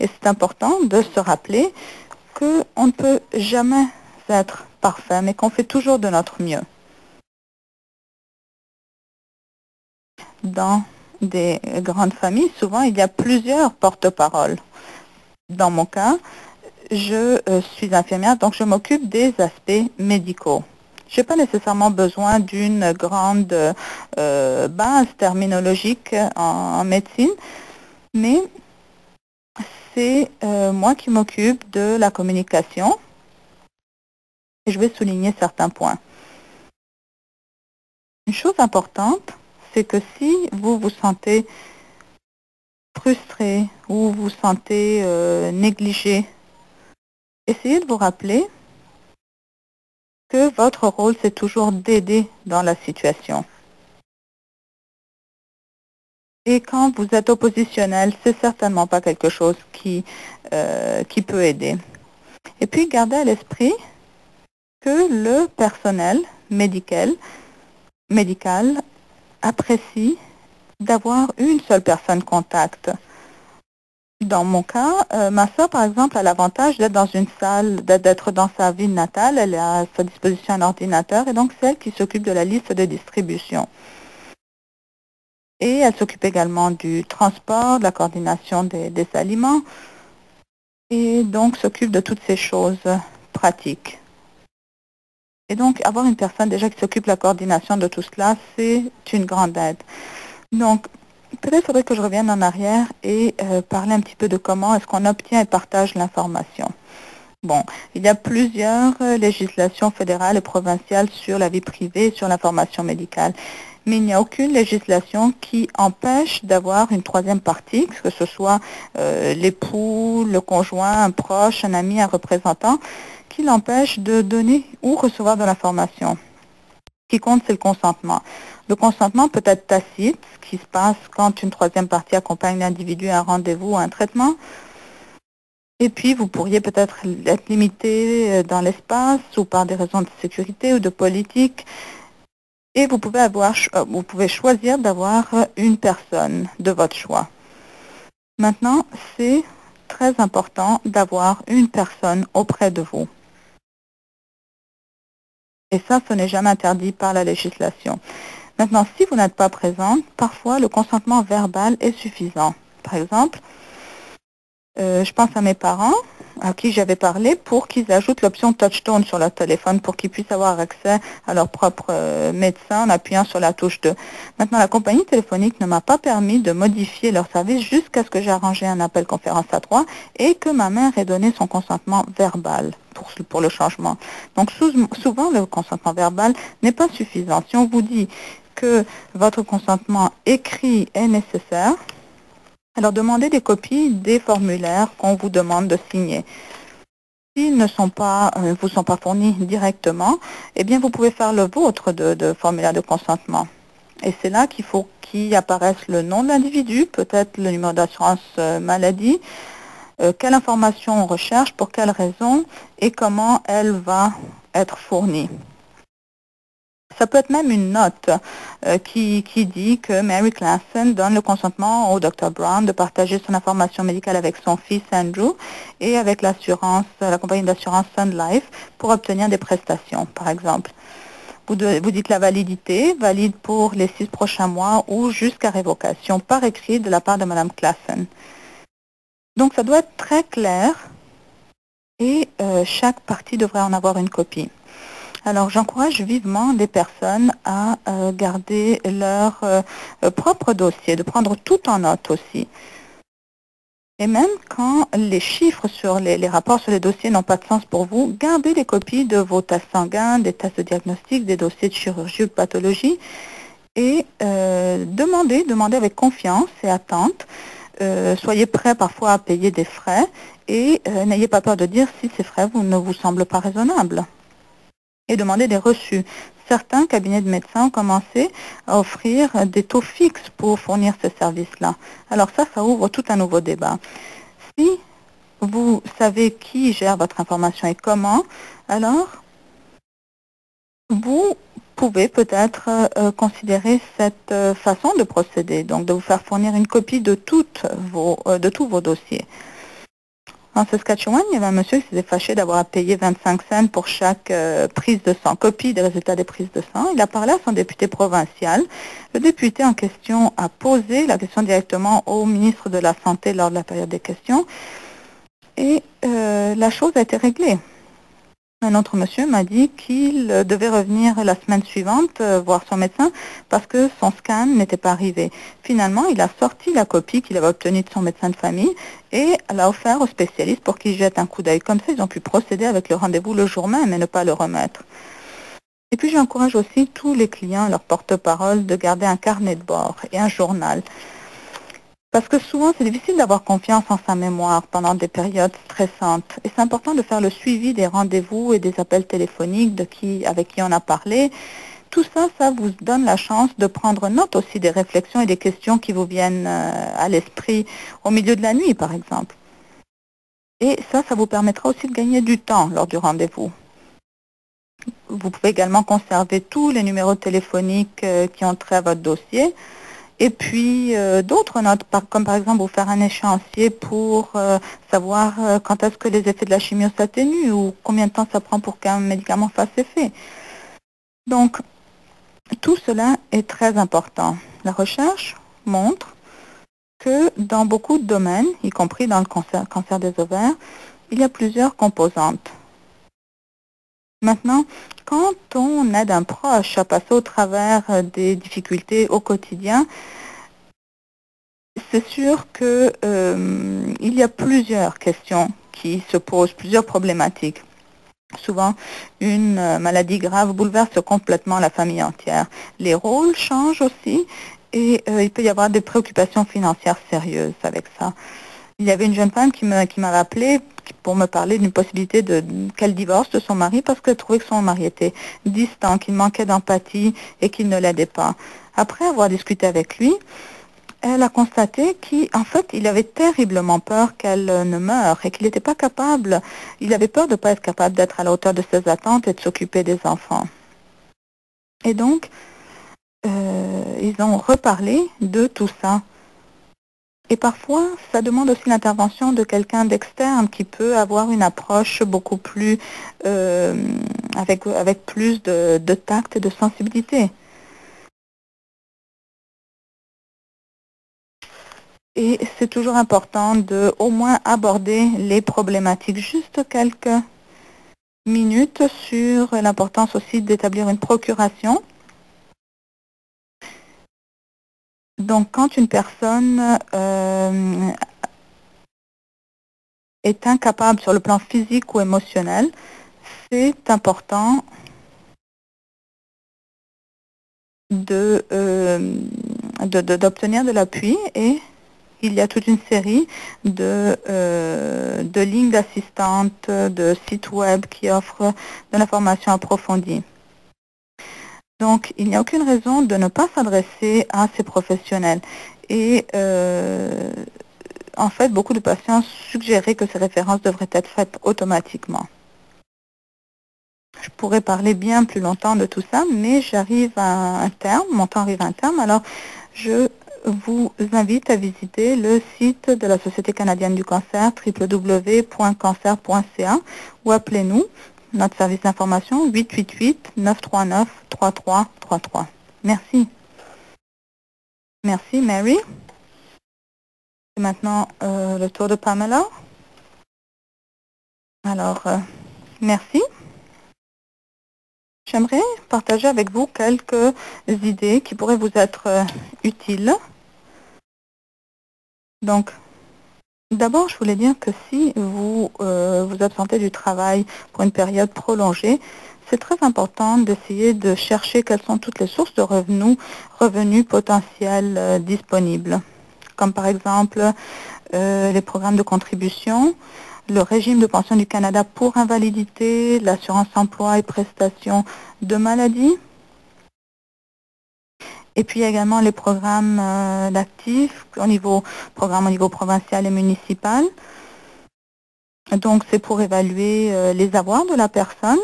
Et c'est important de se rappeler qu'on ne peut jamais être parfait, mais qu'on fait toujours de notre mieux. Dans des grandes familles, souvent, il y a plusieurs porte-paroles. Dans mon cas, je suis infirmière, donc je m'occupe des aspects médicaux. Je n'ai pas nécessairement besoin d'une grande base terminologique en médecine, mais c'est moi qui m'occupe de la communication. Et je vais souligner certains points. Une chose importante, c'est que si vous vous sentez frustré ou vous sentez négligé, essayez de vous rappeler que votre rôle, c'est toujours d'aider dans la situation. Et quand vous êtes oppositionnel, c'est certainement pas quelque chose qui peut aider. Et puis, gardez à l'esprit que le personnel médical apprécie d'avoir une seule personne contact. Dans mon cas, ma soeur, par exemple, a l'avantage d'être dans une salle, d'être dans sa ville natale. Elle a à sa disposition un ordinateur et donc c'est elle qui s'occupe de la liste de distribution. Et elle s'occupe également du transport, de la coordination des aliments et donc s'occupe de toutes ces choses pratiques. Et donc, avoir une personne déjà qui s'occupe de la coordination de tout cela, c'est une grande aide. Donc, peut-être faudrait que je revienne en arrière et parler un petit peu de comment est-ce qu'on obtient et partage l'information. Bon, il y a plusieurs législations fédérales et provinciales sur la vie privée, sur l'information médicale. Mais il n'y a aucune législation qui empêche d'avoir une troisième partie, que ce soit l'époux, le conjoint, un proche, un ami, un représentant, qui l'empêche de donner ou recevoir de l'information. Ce qui compte, c'est le consentement. Le consentement peut être tacite, ce qui se passe quand une troisième partie accompagne l'individu à un rendez-vous ou à un traitement. Et puis, vous pourriez peut-être être limité dans l'espace ou par des raisons de sécurité ou de politique. Et vous pouvez choisir d'avoir une personne de votre choix. Maintenant, c'est très important d'avoir une personne auprès de vous. Et ça, ce n'est jamais interdit par la législation. Maintenant, si vous n'êtes pas présente, parfois le consentement verbal est suffisant. Par exemple, je pense à mes parents à qui j'avais parlé pour qu'ils ajoutent l'option touchtone sur leur téléphone pour qu'ils puissent avoir accès à leur propre médecin en appuyant sur la touche 2. Maintenant, la compagnie téléphonique ne m'a pas permis de modifier leur service jusqu'à ce que j'ai arrangé un appel conférence à 3 et que ma mère ait donné son consentement verbal pour le changement. Donc souvent, le consentement verbal n'est pas suffisant. Si on vous dit que votre consentement écrit est nécessaire, alors, demandez des copies des formulaires qu'on vous demande de signer. S'ils ne sont pas, vous sont pas fournis directement, eh bien, vous pouvez faire le vôtre de formulaire de consentement. Et c'est là qu'il faut qu'il apparaisse le nom de l'individu, peut-être le numéro d'assurance maladie, quelle information on recherche, pour quelles raisons et comment elle va être fournie. Ça peut être même une note qui dit que Mary Classen donne le consentement au Dr. Brown de partager son information médicale avec son fils Andrew et avec l'assurance, la compagnie d'assurance Sun Life pour obtenir des prestations, par exemple. Vous dites la validité, valide pour les 6 prochains mois ou jusqu'à révocation par écrit de la part de Mme Classen. Donc ça doit être très clair et chaque partie devrait en avoir une copie. Alors, j'encourage vivement les personnes à garder leur propre dossier, de prendre tout en note aussi. Et même quand les chiffres sur les rapports sur les dossiers n'ont pas de sens pour vous, gardez les copies de vos tests sanguins, des tests de diagnostic, des dossiers de chirurgie ou de pathologie et demandez avec confiance et attente. Soyez prêts parfois à payer des frais et n'ayez pas peur de dire si ces frais ne vous semblent pas raisonnables. Et demander des reçus. Certains cabinets de médecins ont commencé à offrir des taux fixes pour fournir ces services-là. Alors ça ouvre tout un nouveau débat. Si vous savez qui gère votre information et comment, alors vous pouvez peut-être considérer cette façon de procéder, donc de vous faire fournir une copie de tous vos dossiers. En Saskatchewan, il y avait un monsieur qui s'était fâché d'avoir à payer 25 cents pour chaque prise de sang, copie des résultats des prises de sang. Il a parlé à son député provincial. Le député en question a posé la question directement au ministre de la Santé lors de la période des questions. Et la chose a été réglée. Un autre monsieur m'a dit qu'il devait revenir la semaine suivante voir son médecin parce que son scan n'était pas arrivé. Finalement, il a sorti la copie qu'il avait obtenue de son médecin de famille et l'a offert au spécialiste pour qu'il jette un coup d'œil. Comme ça, ils ont pu procéder avec le rendez-vous le jour même et ne pas le remettre. Et puis, j'encourage aussi tous les clients, leurs porte-parole, de garder un carnet de bord et un journal. Parce que souvent, c'est difficile d'avoir confiance en sa mémoire pendant des périodes stressantes. Et c'est important de faire le suivi des rendez-vous et des appels téléphoniques avec qui on a parlé. Tout ça, ça vous donne la chance de prendre note aussi des réflexions et des questions qui vous viennent à l'esprit au milieu de la nuit, par exemple. Et ça, ça vous permettra aussi de gagner du temps lors du rendez-vous. Vous pouvez également conserver tous les numéros téléphoniques qui ont trait à votre dossier. Et puis d'autres notes, comme par exemple vous faire un échéancier pour savoir quand est-ce que les effets de la chimio s'atténuent ou combien de temps ça prend pour qu'un médicament fasse effet. Donc, tout cela est très important. La recherche montre que dans beaucoup de domaines, y compris dans le cancer des ovaires, il y a plusieurs composantes. Maintenant, quand on aide un proche à passer au travers des difficultés au quotidien, c'est sûr qu'il y a plusieurs questions qui se posent, plusieurs problématiques. Souvent, une maladie grave bouleverse complètement la famille entière. Les rôles changent aussi et il peut y avoir des préoccupations financières sérieuses avec ça. Il y avait une jeune femme qui m'avait appelé pour me parler d'une possibilité qu'elle divorce de son mari parce qu'elle trouvait que son mari était distant, qu'il manquait d'empathie et qu'il ne l'aidait pas. Après avoir discuté avec lui, elle a constaté qu'en fait, il avait terriblement peur qu'elle ne meure et qu'il n'était pas capable. Il avait peur de ne pas être capable d'être à la hauteur de ses attentes et de s'occuper des enfants. Et donc, ils ont reparlé de tout ça. Et parfois, ça demande aussi l'intervention de quelqu'un d'externe qui peut avoir une approche beaucoup plus, avec plus de tact et de sensibilité. Et c'est toujours important de au moins aborder les problématiques, juste quelques minutes sur l'importance aussi d'établir une procuration. Donc, quand une personne est incapable sur le plan physique ou émotionnel, c'est important d'obtenir de l'appui et il y a toute une série de lignes d'assistantes, de sites web qui offrent de l'information approfondie. Donc, il n'y a aucune raison de ne pas s'adresser à ces professionnels. Et en fait, beaucoup de patients suggéraient que ces références devraient être faites automatiquement. Je pourrais parler bien plus longtemps de tout ça, mais j'arrive à un terme, mon temps arrive à un terme. Alors, je vous invite à visiter le site de la Société canadienne du cancer, www.cancer.ca, ou appelez-nous. Notre service d'information, 888-939-3333. Merci. Merci, Mary. C'est maintenant le tour de Pamela. Alors, merci. J'aimerais partager avec vous quelques idées qui pourraient vous être utiles. Donc, d'abord, je voulais dire que si vous vous absentez du travail pour une période prolongée, c'est très important d'essayer de chercher quelles sont toutes les sources de revenus potentiels disponibles, comme par exemple les programmes de contribution, le régime de pension du Canada pour invalidité, l'assurance emploi et prestations de maladie. Et puis, il y a également les programmes d'actifs, programmes au niveau provincial et municipal. Donc, c'est pour évaluer les avoirs de la personne.